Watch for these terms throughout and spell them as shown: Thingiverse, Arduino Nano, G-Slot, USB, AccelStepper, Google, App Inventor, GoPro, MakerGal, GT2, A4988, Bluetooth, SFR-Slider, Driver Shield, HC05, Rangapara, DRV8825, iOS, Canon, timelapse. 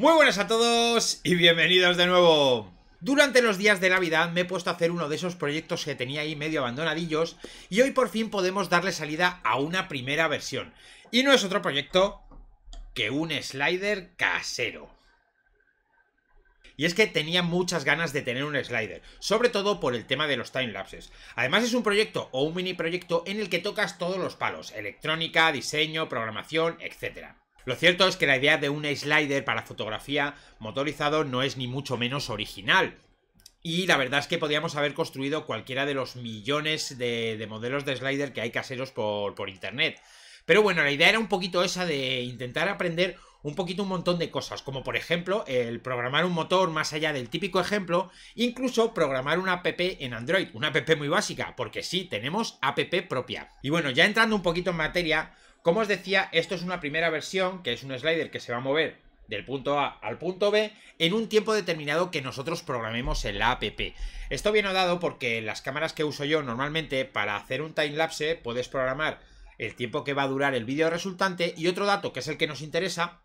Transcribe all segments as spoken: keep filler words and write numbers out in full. Muy buenas a todos y bienvenidos de nuevo. Durante los días de Navidad me he puesto a hacer uno de esos proyectos que tenía ahí medio abandonadillos y hoy por fin podemos darle salida a una primera versión. Y no es otro proyecto que un slider casero. Y es que tenía muchas ganas de tener un slider, sobre todo por el tema de los timelapses. Además es un proyecto o un mini proyecto en el que tocas todos los palos, electrónica, diseño, programación, etcétera. Lo cierto es que la idea de un slider para fotografía motorizado no es ni mucho menos original. Y la verdad es que podíamos haber construido cualquiera de los millones de, de modelos de slider que hay caseros por, por internet. Pero bueno, la idea era un poquito esa de intentar aprender un poquito un montón de cosas, como por ejemplo el programar un motor más allá del típico ejemplo, incluso programar una app en Android, una app muy básica, porque sí, tenemos app propia. Y bueno, ya entrando un poquito en materia, como os decía, esto es una primera versión, que es un slider que se va a mover del punto A al punto B en un tiempo determinado que nosotros programemos en la app. Esto viene dado porque las cámaras que uso yo normalmente para hacer un timelapse puedes programar el tiempo que va a durar el vídeo resultante y otro dato que es el que nos interesa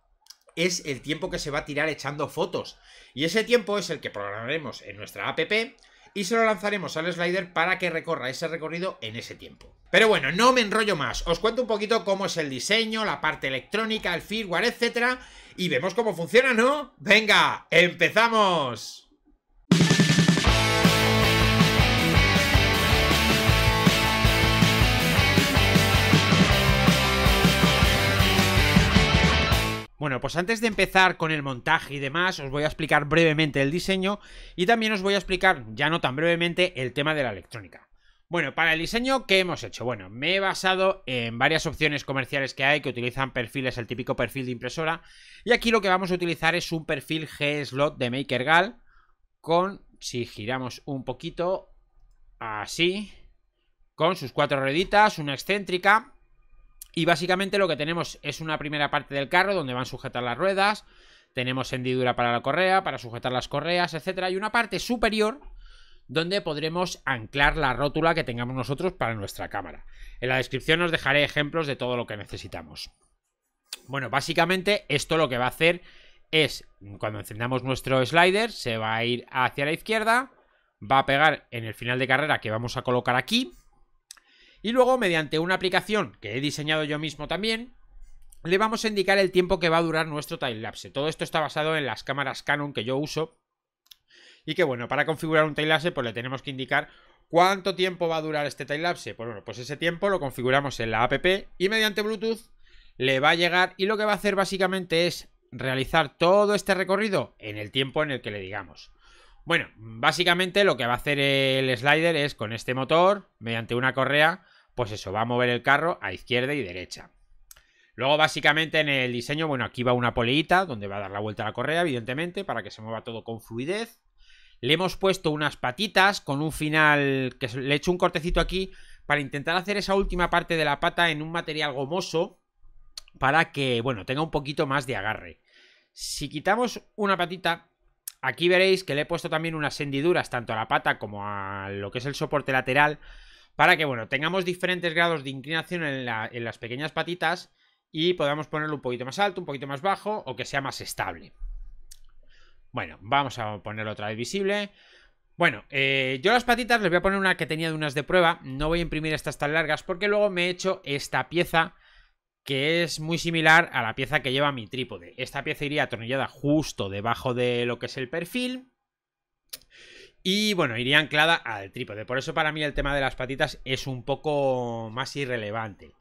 es el tiempo que se va a tirar echando fotos. Y ese tiempo es el que programaremos en nuestra app y se lo lanzaremos al slider para que recorra ese recorrido en ese tiempo. Pero bueno, no me enrollo más, os cuento un poquito cómo es el diseño, la parte electrónica, el firmware, etcétera, y vemos cómo funciona, ¿no? ¡Venga, empezamos! Bueno, pues antes de empezar con el montaje y demás, os voy a explicar brevemente el diseño y también os voy a explicar, ya no tan brevemente, el tema de la electrónica. Bueno, para el diseño, ¿qué hemos hecho? Bueno, me he basado en varias opciones comerciales que hay que utilizan perfiles, el típico perfil de impresora, y aquí lo que vamos a utilizar es un perfil G-Slot de MakerGal con, si giramos un poquito, así, con sus cuatro rueditas, una excéntrica. Y básicamente lo que tenemos es una primera parte del carro donde van a sujetar las ruedas, tenemos hendidura para la correa, para sujetar las correas, etcétera, y una parte superior donde podremos anclar la rótula que tengamos nosotros para nuestra cámara. En la descripción os dejaré ejemplos de todo lo que necesitamos. Bueno, básicamente esto lo que va a hacer es, cuando encendamos nuestro slider, se va a ir hacia la izquierda, va a pegar en el final de carrera que vamos a colocar aquí. Y luego, mediante una aplicación que he diseñado yo mismo también, le vamos a indicar el tiempo que va a durar nuestro timelapse. Todo esto está basado en las cámaras Canon que yo uso. Y que bueno, para configurar un timelapse, pues le tenemos que indicar cuánto tiempo va a durar este timelapse. Pues bueno, pues ese tiempo lo configuramos en la app y mediante Bluetooth le va a llegar. Y lo que va a hacer básicamente es realizar todo este recorrido en el tiempo en el que le digamos. Bueno, básicamente lo que va a hacer el slider es, con este motor, mediante una correa, pues eso, va a mover el carro a izquierda y derecha. Luego, básicamente, en el diseño, bueno, aquí va una poleita donde va a dar la vuelta a la correa, evidentemente, para que se mueva todo con fluidez. Le hemos puesto unas patitas con un final, que le he hecho un cortecito aquí, para intentar hacer esa última parte de la pata en un material gomoso, para que, bueno, tenga un poquito más de agarre. Si quitamos una patita, aquí veréis que le he puesto también unas hendiduras, tanto a la pata como a lo que es el soporte lateral, para que, bueno, tengamos diferentes grados de inclinación en, la, en las pequeñas patitas y podamos ponerlo un poquito más alto, un poquito más bajo o que sea más estable. Bueno, vamos a ponerlo otra vez visible. Bueno, eh, yo las patitas les voy a poner una que tenía de unas de prueba. No voy a imprimir estas tan largas porque luego me he hecho esta pieza que es muy similar a la pieza que lleva mi trípode. Esta pieza iría atornillada justo debajo de lo que es el perfil. Y bueno, iría anclada al trípode. Por eso para mí el tema de las patitas es un poco más irrelevante.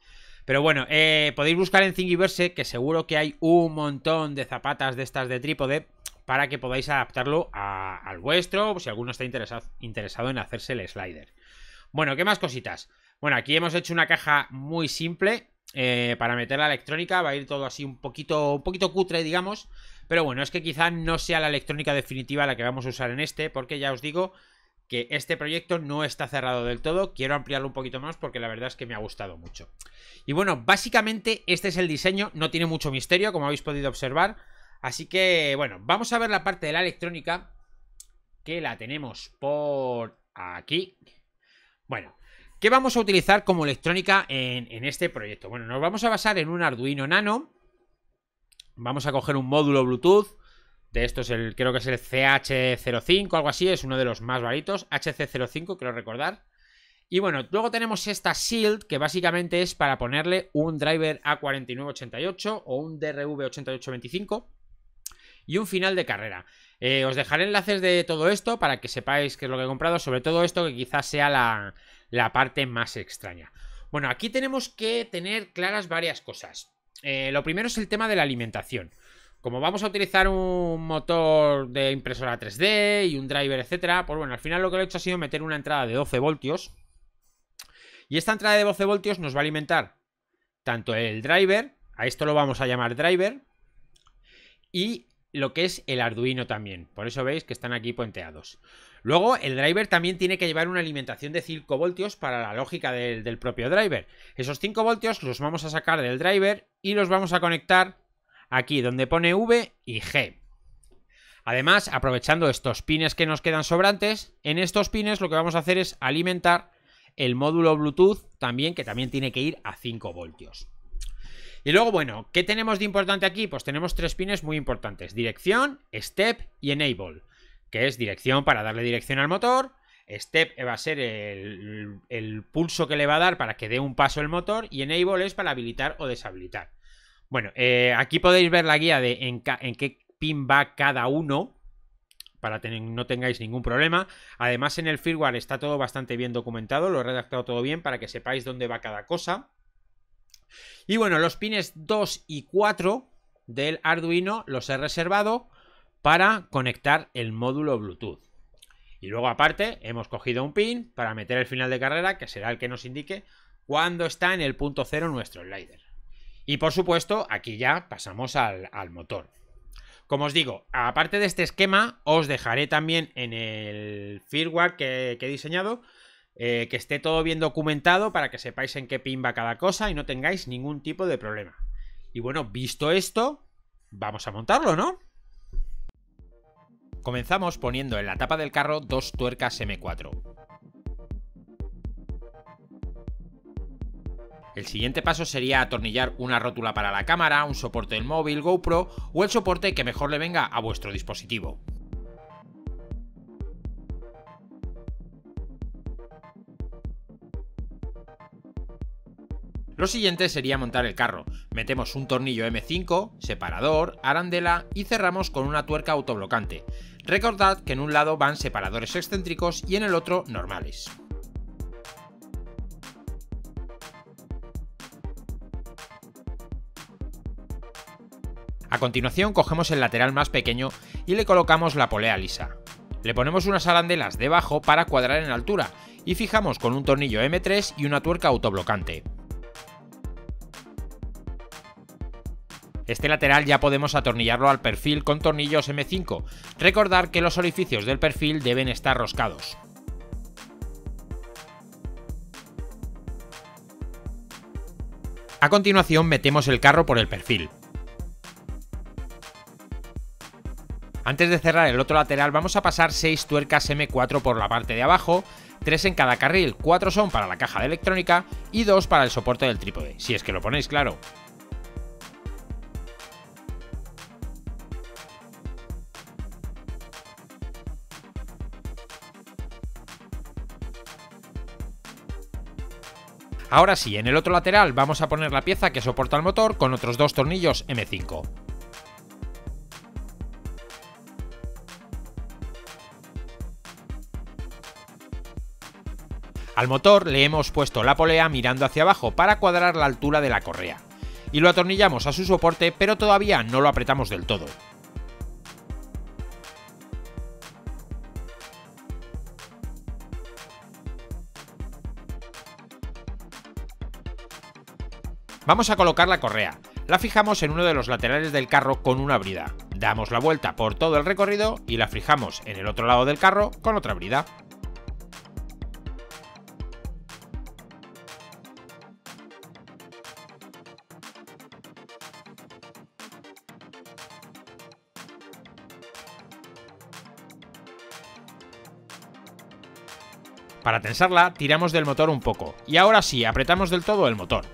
Pero bueno, eh, podéis buscar en Thingiverse, que seguro que hay un montón de zapatas de estas de trípode, para que podáis adaptarlo a, al vuestro, si alguno está interesado, interesado en hacerse el slider. Bueno, ¿qué más cositas? Bueno, aquí hemos hecho una caja muy simple eh, para meter la electrónica. Va a ir todo así un poquito, un poquito cutre, digamos. Pero bueno, es que quizá no sea la electrónica definitiva la que vamos a usar en este, porque ya os digo que este proyecto no está cerrado del todo. Quiero ampliarlo un poquito más porque la verdad es que me ha gustado mucho. Y bueno, básicamente este es el diseño, no tiene mucho misterio, como habéis podido observar. Así que, bueno, vamos a ver la parte de la electrónica, que la tenemos por aquí. Bueno, ¿qué vamos a utilizar como electrónica en, en este proyecto? Bueno, nos vamos a basar en un Arduino Nano. Vamos a coger un módulo Bluetooth de estos, el, creo que es el C H cero cinco, algo así, es uno de los más baratos, H C cero cinco, creo recordar. Y bueno, luego tenemos esta Shield, que básicamente es para ponerle un driver A cuatro nueve ocho ocho o un D R V ocho ocho dos cinco y un final de carrera. Eh, os dejaré enlaces de todo esto para que sepáis qué es lo que he comprado, sobre todo esto que quizás sea la, la parte más extraña. Bueno, aquí tenemos que tener claras varias cosas. Eh, lo primero es el tema de la alimentación. Como vamos a utilizar un motor de impresora tres D y un driver, etcétera, pues bueno, al final lo que he hecho ha sido meter una entrada de doce voltios. Y esta entrada de doce voltios nos va a alimentar tanto el driver, a esto lo vamos a llamar driver, y lo que es el Arduino también. Por eso veis que están aquí puenteados. Luego el driver también tiene que llevar una alimentación de cinco voltios para la lógica del, del propio driver. Esos cinco voltios los vamos a sacar del driver y los vamos a conectar aquí donde pone V y G. Además, aprovechando estos pines que nos quedan sobrantes, en estos pines lo que vamos a hacer es alimentar el módulo Bluetooth también, que también tiene que ir a cinco voltios. Y luego, bueno, ¿qué tenemos de importante aquí? Pues tenemos tres pines muy importantes: dirección, step y enable, que es dirección para darle dirección al motor, step va a ser el, el pulso que le va a dar para que dé un paso el motor, y enable es para habilitar o deshabilitar. Bueno, eh, aquí podéis ver la guía de en, en qué pin va cada uno, para que no tengáis ningún problema. Además, en el firmware está todo bastante bien documentado, lo he redactado todo bien para que sepáis dónde va cada cosa. Y bueno, los pines dos y cuatro del Arduino los he reservado para conectar el módulo Bluetooth. Y luego aparte hemos cogido un pin para meter el final de carrera, que será el que nos indique cuándo está en el punto cero nuestro slider. Y por supuesto, aquí ya pasamos al, al motor. Como os digo, aparte de este esquema, os dejaré también en el firmware que, que he diseñado, eh, que esté todo bien documentado para que sepáis en qué pin va cada cosa y no tengáis ningún tipo de problema. Y bueno, visto esto, vamos a montarlo, ¿no? Comenzamos poniendo en la tapa del carro dos tuercas M cuatro. El siguiente paso sería atornillar una rótula para la cámara, un soporte del móvil, GoPro o el soporte que mejor le venga a vuestro dispositivo. Lo siguiente sería montar el carro. Metemos un tornillo M cinco, separador, arandela y cerramos con una tuerca autoblocante. Recordad que en un lado van separadores excéntricos y en el otro normales. A continuación cogemos el lateral más pequeño y le colocamos la polea lisa. Le ponemos unas arandelas debajo para cuadrar en altura y fijamos con un tornillo M tres y una tuerca autoblocante. Este lateral ya podemos atornillarlo al perfil con tornillos M cinco. Recordad que los orificios del perfil deben estar roscados. A continuación metemos el carro por el perfil. Antes de cerrar el otro lateral vamos a pasar seis tuercas M cuatro por la parte de abajo, tres en cada carril, cuatro son para la caja de electrónica y dos para el soporte del trípode, si es que lo ponéis claro. Ahora sí, en el otro lateral vamos a poner la pieza que soporta el motor con otros dos tornillos M cinco. Al motor le hemos puesto la polea mirando hacia abajo para cuadrar la altura de la correa y lo atornillamos a su soporte, pero todavía no lo apretamos del todo. Vamos a colocar la correa, la fijamos en uno de los laterales del carro con una brida, damos la vuelta por todo el recorrido y la fijamos en el otro lado del carro con otra brida. Para tensarla, tiramos del motor un poco y ahora sí, apretamos del todo el motor.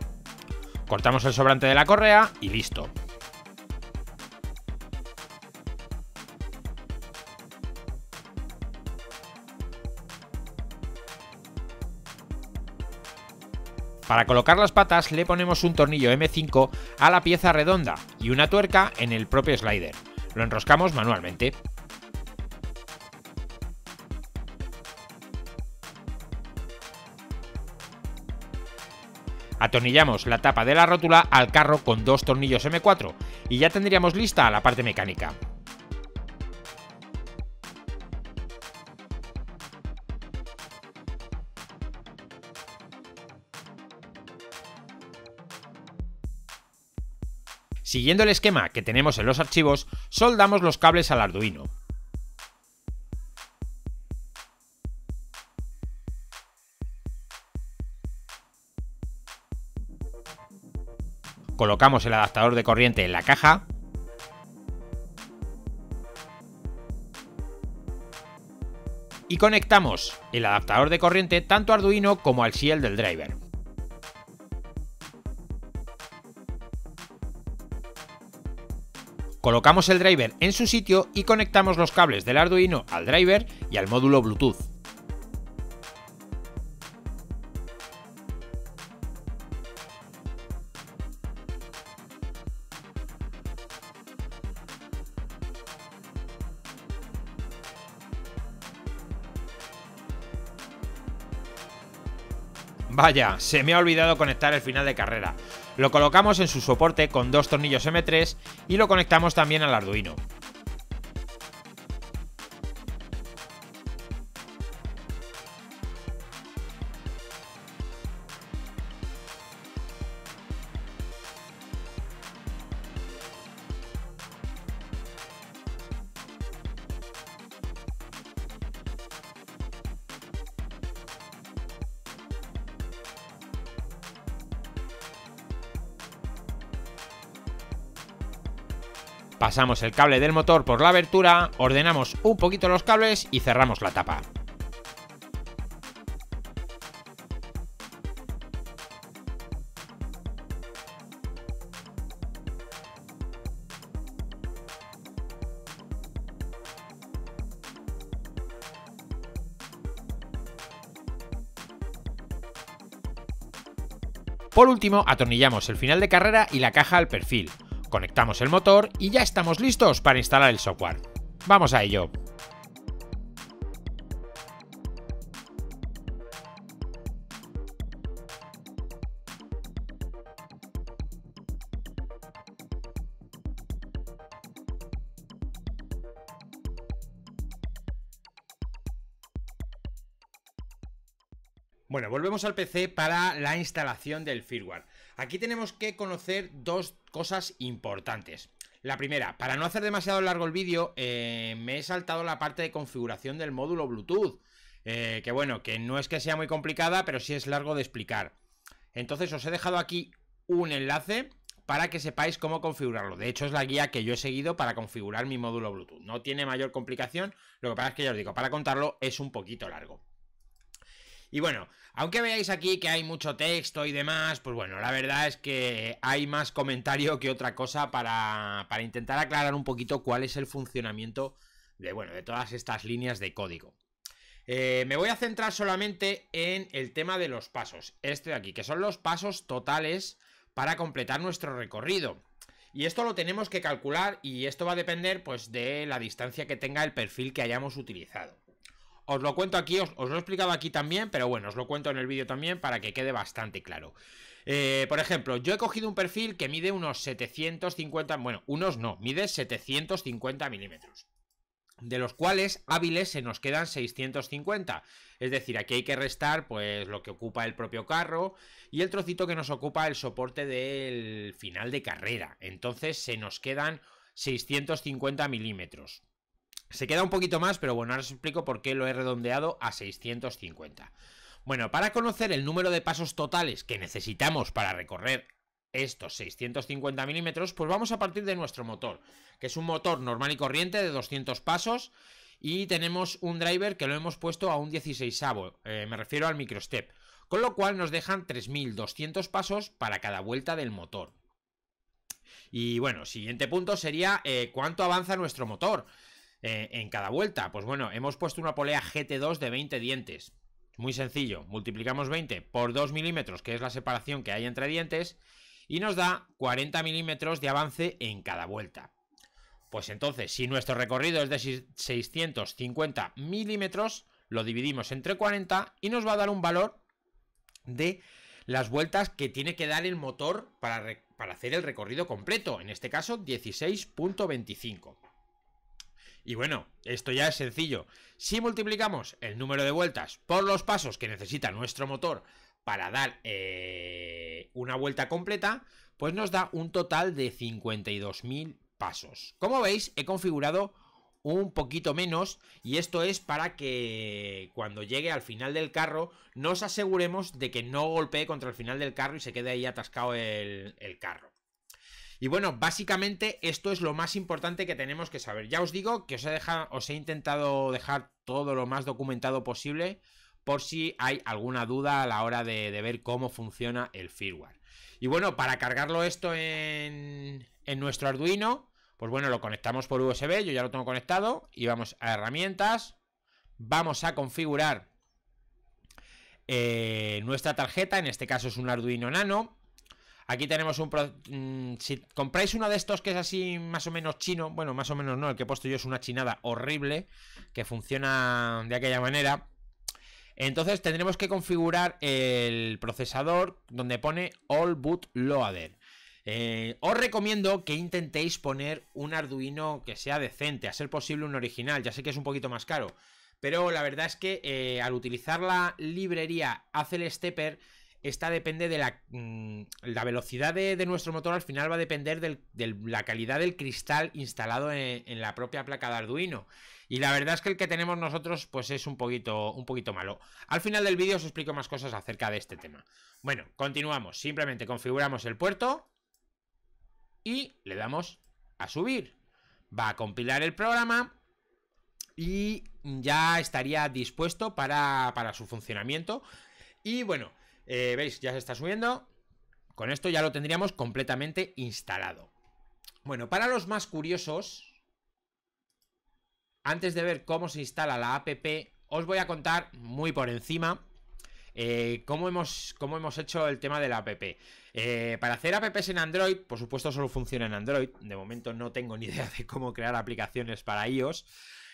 Cortamos el sobrante de la correa y listo. Para colocar las patas le ponemos un tornillo eme cinco a la pieza redonda y una tuerca en el propio slider. Lo enroscamos manualmente. Atornillamos la tapa de la rótula al carro con dos tornillos eme cuatro y ya tendríamos lista la parte mecánica. Siguiendo el esquema que tenemos en los archivos, soldamos los cables al Arduino. Colocamos el adaptador de corriente en la caja. Y conectamos el adaptador de corriente tanto a Arduino como al shield del driver. Colocamos el driver en su sitio y conectamos los cables del Arduino al driver y al módulo Bluetooth. Vaya, se me ha olvidado conectar el final de carrera. Lo colocamos en su soporte con dos tornillos eme tres y lo conectamos también al Arduino. Pasamos el cable del motor por la abertura, ordenamos un poquito los cables y cerramos la tapa. Por último, atornillamos el final de carrera y la caja al perfil. Conectamos el motor y ya estamos listos para instalar el software. ¡Vamos a ello! Bueno, volvemos al P C para la instalación del firmware. Aquí tenemos que conocer dos cosas importantes. La primera, para no hacer demasiado largo el vídeo, eh, me he saltado la parte de configuración del módulo Bluetooth. Eh, que bueno, que no es que sea muy complicada, pero sí es largo de explicar. Entonces os he dejado aquí un enlace para que sepáis cómo configurarlo. De hecho es la guía que yo he seguido para configurar mi módulo Bluetooth. No tiene mayor complicación, lo que pasa es que ya os digo, para contarlo es un poquito largo. Y bueno, aunque veáis aquí que hay mucho texto y demás, pues bueno, la verdad es que hay más comentario que otra cosa para, para intentar aclarar un poquito cuál es el funcionamiento de, bueno, de todas estas líneas de código. Eh, me voy a centrar solamente en el tema de los pasos, este de aquí, que son los pasos totales para completar nuestro recorrido. Y esto lo tenemos que calcular y esto va a depender pues de la distancia que tenga el perfil que hayamos utilizado. Os lo cuento aquí, os, os lo he explicado aquí también, pero bueno, os lo cuento en el vídeo también para que quede bastante claro. Eh, por ejemplo, yo he cogido un perfil que mide unos setecientos cincuenta, bueno, unos no, mide setecientos cincuenta milímetros, de los cuales hábiles se nos quedan seiscientos cincuenta. Es decir, aquí hay que restar pues lo que ocupa el propio carro y el trocito que nos ocupa el soporte del final de carrera. Entonces se nos quedan seiscientos cincuenta milímetros. Se queda un poquito más, pero bueno, ahora os explico por qué lo he redondeado a seiscientos cincuenta. Bueno, para conocer el número de pasos totales que necesitamos para recorrer estos seiscientos cincuenta milímetros, pues vamos a partir de nuestro motor, que es un motor normal y corriente de doscientos pasos, y tenemos un driver que lo hemos puesto a un dieciseisavo, eh, me refiero al microstep, con lo cual nos dejan tres mil doscientos pasos para cada vuelta del motor. Y bueno, siguiente punto sería eh, cuánto avanza nuestro motor. Eh, en cada vuelta, pues bueno, hemos puesto una polea G T dos de veinte dientes. Muy sencillo, multiplicamos veinte por dos milímetros, que es la separación que hay entre dientes, y nos da cuarenta milímetros de avance en cada vuelta. Pues entonces, si nuestro recorrido es de seiscientos cincuenta milímetros, lo dividimos entre cuarenta y nos va a dar un valor de las vueltas que tiene que dar el motor para, para hacer el recorrido completo, en este caso dieciséis punto veinticinco. Y bueno, esto ya es sencillo. Si multiplicamos el número de vueltas por los pasos que necesita nuestro motor para dar eh, una vuelta completa, pues nos da un total de cincuenta y dos mil pasos. Como veis, he configurado un poquito menos, y esto es para que cuando llegue al final del carro nos aseguremos de que no golpee contra el final del carro y se quede ahí atascado el, el carro. Y bueno, básicamente esto es lo más importante que tenemos que saber. Ya os digo que os he, dejado, os he intentado dejar todo lo más documentado posible por si hay alguna duda a la hora de, de ver cómo funciona el firmware. Y bueno, para cargarlo esto en, en nuestro Arduino, pues bueno, lo conectamos por U S B, yo ya lo tengo conectado, y vamos a herramientas, vamos a configurar eh, nuestra tarjeta, en este caso es un Arduino Nano. Aquí tenemos un... Pro... Si compráis uno de estos que es así más o menos chino, bueno, más o menos no, el que he puesto yo es una chinada horrible, que funciona de aquella manera. Entonces tendremos que configurar el procesador donde pone All Boot Loader. Eh, os recomiendo que intentéis poner un Arduino que sea decente, a ser posible un original, ya sé que es un poquito más caro, pero la verdad es que eh, al utilizar la librería AccelStepper, esta depende de la, la velocidad de, de nuestro motor, al final va a depender de la calidad del cristal instalado en, en la propia placa de Arduino. Y la verdad es que el que tenemos nosotros pues es un poquito, un poquito malo. Al final del vídeo os explico más cosas acerca de este tema. Bueno, continuamos. Simplemente configuramos el puerto y le damos a subir. Va a compilar el programa y ya estaría dispuesto para, para su funcionamiento. Y bueno... Eh, veis, ya se está subiendo. Con esto ya lo tendríamos completamente instalado. Bueno, para los más curiosos, antes de ver cómo se instala la app, os voy a contar muy por encima eh, cómo, hemos, cómo hemos hecho el tema de la app. eh, Para hacer apps en Android, por supuesto solo funciona en Android. De momento no tengo ni idea de cómo crear aplicaciones para iOS.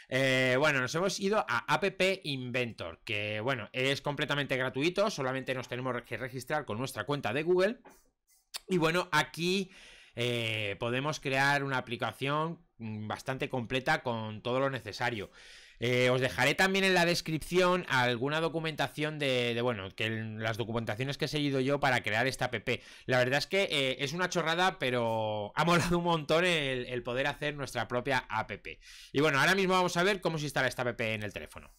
Eh, bueno, nos hemos ido a App Inventor, que bueno, es completamente gratuito, solamente nos tenemos que registrar con nuestra cuenta de Google. Y bueno, aquí eh, podemos crear una aplicación bastante completa con todo lo necesario. Eh, os dejaré también en la descripción alguna documentación de, de bueno, que el, las documentaciones que he seguido yo para crear esta app. La verdad es que eh, es una chorrada, pero ha molado un montón el, el poder hacer nuestra propia app. Y bueno, ahora mismo vamos a ver cómo se instala esta app en el teléfono.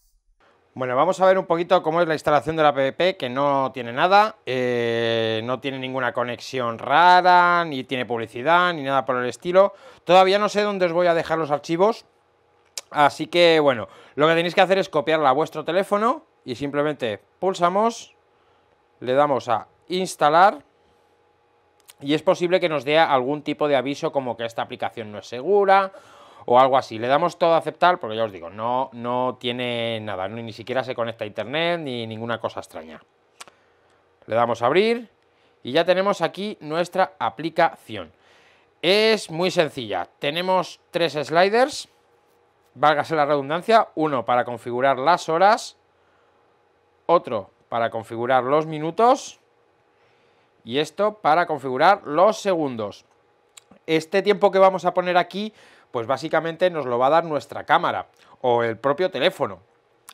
Bueno, vamos a ver un poquito cómo es la instalación de la app, que no tiene nada, eh, no tiene ninguna conexión rara, ni tiene publicidad, ni nada por el estilo. Todavía no sé dónde os voy a dejar los archivos. Así que, bueno, lo que tenéis que hacer es copiarla a vuestro teléfono y simplemente pulsamos, le damos a instalar y es posible que nos dé algún tipo de aviso como que esta aplicación no es segura o algo así. Le damos todo a aceptar porque ya os digo, no, no tiene nada, ni siquiera se conecta a internet ni ninguna cosa extraña. Le damos a abrir y ya tenemos aquí nuestra aplicación. Es muy sencilla, tenemos tres sliders. Válgase la redundancia, uno para configurar las horas, otro para configurar los minutos y esto para configurar los segundos. Este tiempo que vamos a poner aquí, pues básicamente nos lo va a dar nuestra cámara o el propio teléfono.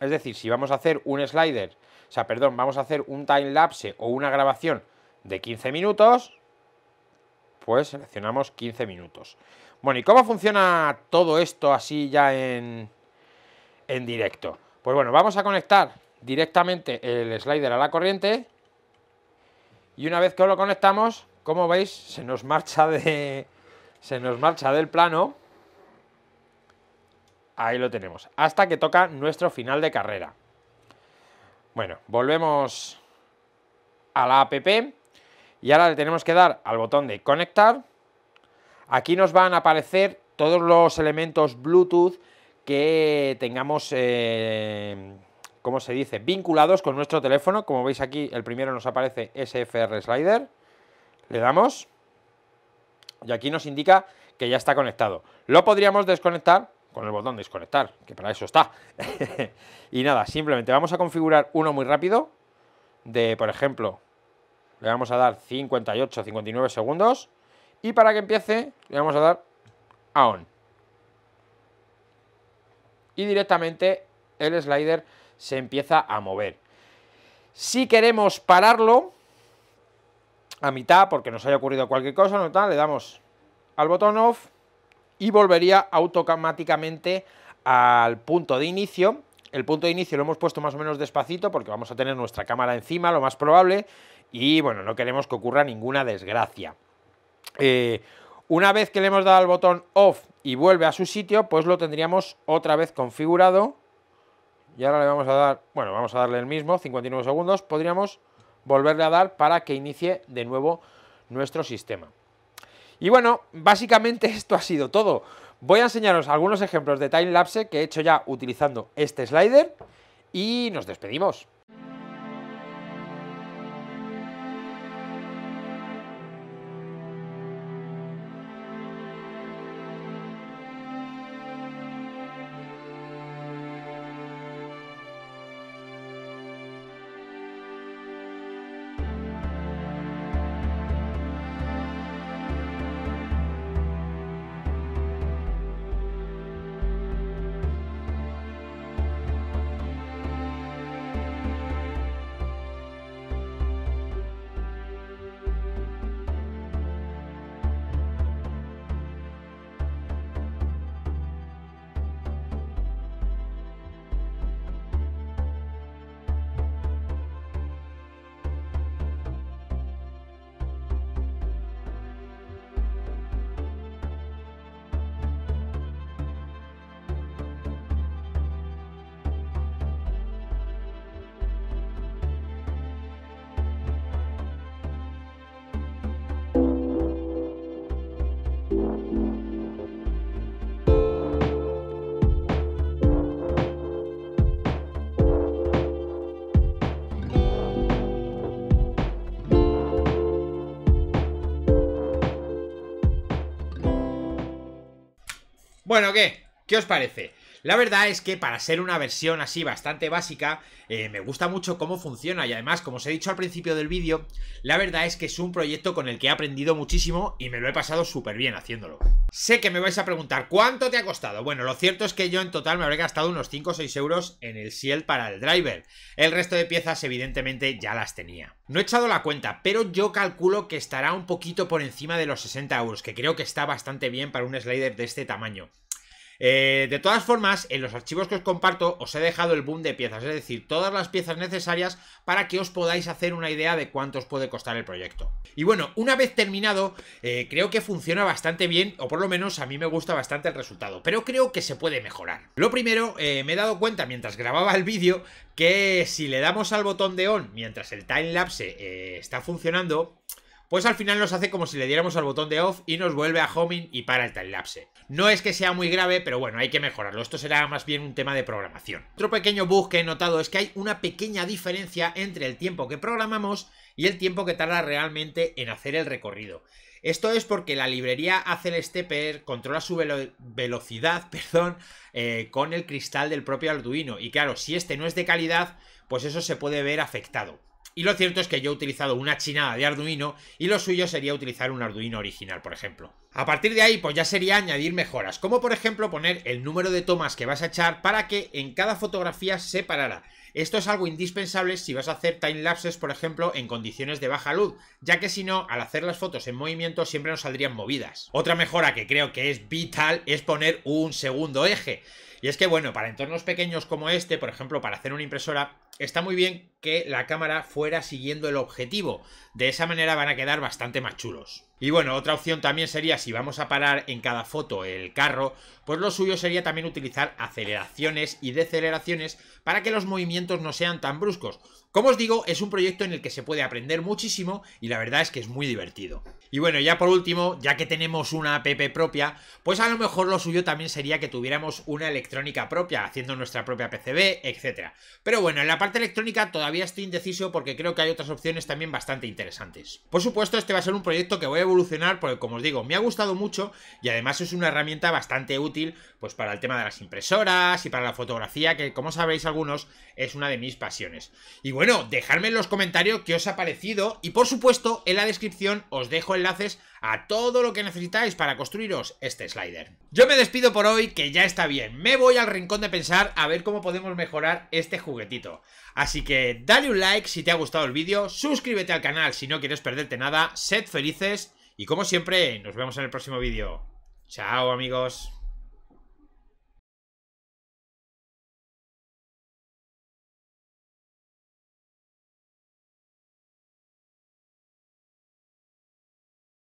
Es decir, si vamos a hacer un slider, o sea, perdón, vamos a hacer un timelapse o una grabación de quince minutos, pues seleccionamos quince minutos. Bueno, ¿y cómo funciona todo esto así ya en, en directo? Pues bueno, vamos a conectar directamente el slider a la corriente y una vez que lo conectamos, como veis, se nos marcha de, se nos marcha del plano. Ahí lo tenemos, hasta que toca nuestro final de carrera. Bueno, volvemos a la app y ahora le tenemos que dar al botón de conectar. Aquí nos van a aparecer todos los elementos Bluetooth que tengamos eh, como se dice, vinculados con nuestro teléfono. Como veis aquí, el primero nos aparece S F R Slider, le damos y aquí nos indica que ya está conectado. Lo podríamos desconectar con el botón desconectar, que para eso está. Y nada, simplemente vamos a configurar uno muy rápido, de, por ejemplo, le vamos a dar cincuenta y ocho, cincuenta y nueve segundos, y para que empiece le vamos a dar a on. Y directamente el slider se empieza a mover. Si queremos pararlo a mitad, porque nos haya ocurrido cualquier cosa, no tal, le damos al botón off y volvería automáticamente al punto de inicio. El punto de inicio lo hemos puesto más o menos despacito porque vamos a tener nuestra cámara encima, lo más probable, y bueno, no queremos que ocurra ninguna desgracia. Eh, una vez que le hemos dado al botón off y vuelve a su sitio, pues lo tendríamos otra vez configurado. Y ahora le vamos a dar, bueno, vamos a darle el mismo, cincuenta y nueve segundos, podríamos volverle a dar para que inicie de nuevo nuestro sistema. Y bueno, básicamente esto ha sido todo. Voy a enseñaros algunos ejemplos de timelapse que he hecho ya utilizando este slider y nos despedimos. Bueno, ¿qué? ¿Qué os parece? La verdad es que para ser una versión así bastante básica, eh, me gusta mucho cómo funciona y además, como os he dicho al principio del vídeo, la verdad es que es un proyecto con el que he aprendido muchísimo y me lo he pasado súper bien haciéndolo. Sé que me vais a preguntar, ¿cuánto te ha costado? Bueno, lo cierto es que yo en total me habré gastado unos cinco o seis euros en el shield para el driver. El resto de piezas evidentemente ya las tenía. No he echado la cuenta, pero yo calculo que estará un poquito por encima de los sesenta euros, que creo que está bastante bien para un slider de este tamaño. Eh, de todas formas, en los archivos que os comparto os he dejado el boom de piezas, es decir, todas las piezas necesarias para que os podáis hacer una idea de cuánto os puede costar el proyecto. Y bueno, una vez terminado, eh, creo que funciona bastante bien, o por lo menos a mí me gusta bastante el resultado, pero creo que se puede mejorar. Lo primero, eh, me he dado cuenta mientras grababa el vídeo que si le damos al botón de on mientras el timelapse eh, está funcionando, pues al final nos hace como si le diéramos al botón de off y nos vuelve a homing y para el timelapse. No es que sea muy grave, pero bueno, hay que mejorarlo. Esto será más bien un tema de programación. Otro pequeño bug que he notado es que hay una pequeña diferencia entre el tiempo que programamos y el tiempo que tarda realmente en hacer el recorrido. Esto es porque la librería AccelStepper controla su velo velocidad perdón, eh, con el cristal del propio Arduino. Y claro, si este no es de calidad, pues eso se puede ver afectado. Y lo cierto es que yo he utilizado una chinada de Arduino y lo suyo sería utilizar un Arduino original, por ejemplo. A partir de ahí, pues ya sería añadir mejoras, como por ejemplo poner el número de tomas que vas a echar para que en cada fotografía se parara. Esto es algo indispensable si vas a hacer timelapses, por ejemplo, en condiciones de baja luz, ya que si no, al hacer las fotos en movimiento siempre nos saldrían movidas. Otra mejora que creo que es vital es poner un segundo eje. Y es que, bueno, para entornos pequeños como este, por ejemplo, para hacer una impresora, está muy bien que la cámara fuera siguiendo el objetivo. De esa manera van a quedar bastante más chulos. Y bueno, otra opción también sería, si vamos a parar en cada foto el carro, pues lo suyo sería también utilizar aceleraciones y deceleraciones para que los movimientos no sean tan bruscos. Como os digo, es un proyecto en el que se puede aprender muchísimo y la verdad es que es muy divertido. Y bueno, ya por último, ya que tenemos una app propia, pues a lo mejor lo suyo también sería que tuviéramos una electrónica propia, haciendo nuestra propia P C B, etcétera. Pero bueno, en la parte electrónica todavía estoy indeciso porque creo que hay otras opciones también bastante interesantes. Por supuesto, este va a ser un proyecto que voy a evolucionar porque, como os digo, me ha gustado mucho y además es una herramienta bastante útil pues para el tema de las impresoras y para la fotografía, que como sabéis algunos es una de mis pasiones. Y bueno, dejadme en los comentarios qué os ha parecido y por supuesto en la descripción os dejo enlaces a todo lo que necesitáis para construiros este slider. Yo me despido por hoy, que ya está bien. Me voy al rincón de pensar a ver cómo podemos mejorar este juguetito. Así que dale un like si te ha gustado el vídeo, suscríbete al canal si no quieres perderte nada, sed felices y como siempre nos vemos en el próximo vídeo. Chao amigos.